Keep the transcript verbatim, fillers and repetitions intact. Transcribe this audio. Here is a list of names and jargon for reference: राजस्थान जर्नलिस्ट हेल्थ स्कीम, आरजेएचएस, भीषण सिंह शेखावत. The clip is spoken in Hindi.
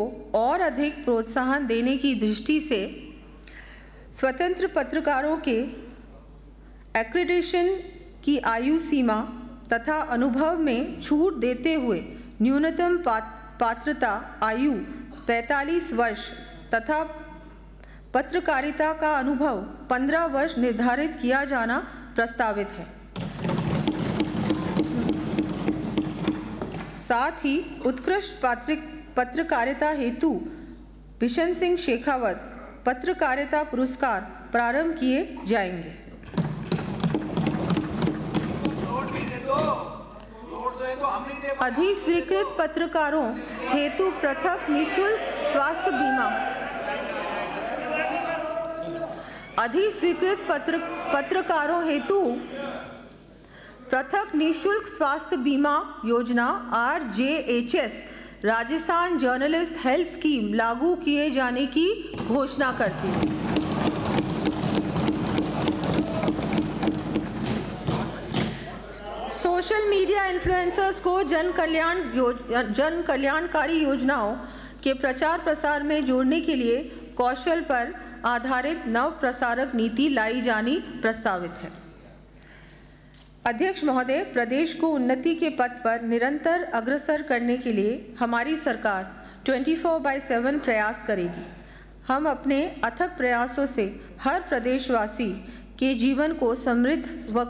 को और अधिक प्रोत्साहन देने की दृष्टि से स्वतंत्र पत्रकारों के एक्रेडिटेशन की आयु सीमा तथा अनुभव में छूट देते हुए न्यूनतम पात्रता आयु पैंतालीस वर्ष तथा पत्रकारिता का अनुभव पंद्रह वर्ष निर्धारित किया जाना प्रस्तावित है। साथ ही उत्कृष्ट पत्रकारिता हेतु भीषण सिंह शेखावत पत्रकारिता पुरस्कार प्रारंभ किए जाएंगे। अधिस्वीकृत पत्रकारों हेतु पृथक निःशुल्क स्वास्थ्य बीमा। अधिस्वीकृत पत्र पत्रकारों हेतु पृथक निःशुल्क स्वास्थ्य बीमा योजना आरजेएचएस राजस्थान जर्नलिस्ट हेल्थ स्कीम लागू किए जाने की घोषणा करती है। सोशल मीडिया इन्फ्लुएंसर्स को जन कल्याण जन कल्याणकारी योजनाओं के प्रचार प्रसार में जोड़ने के लिए कौशल पर आधारित नव प्रसारक नीति लाई जानी प्रस्तावित है। अध्यक्ष महोदय, प्रदेश को उन्नति के पथ पर निरंतर अग्रसर करने के लिए हमारी सरकार चौबीस बाय सात प्रयास करेगी। हम अपने अथक प्रयासों से हर प्रदेशवासी के जीवन को समृद्ध व